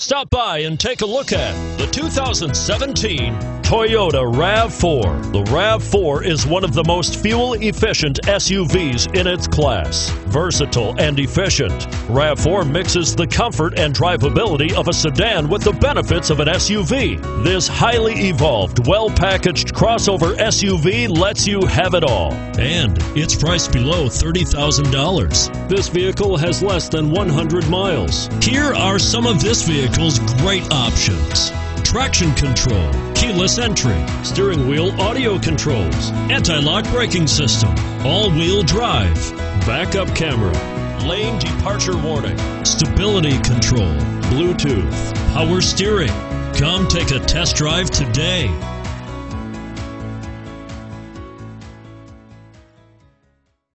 Stop by and take a look at the 2017 Toyota RAV4. The RAV4 is one of the most fuel-efficient SUVs in its class. Versatile and efficient, RAV4 mixes the comfort and drivability of a sedan with the benefits of an SUV. This highly evolved, well-packaged crossover SUV lets you have it all. And it's priced below $30,000. This vehicle has less than 100 miles. Here are some of this vehicle's great options: traction control, keyless entry, steering wheel audio controls, anti-lock braking system, all-wheel drive, backup camera, lane departure warning, stability control, Bluetooth, power steering. Come take a test drive today.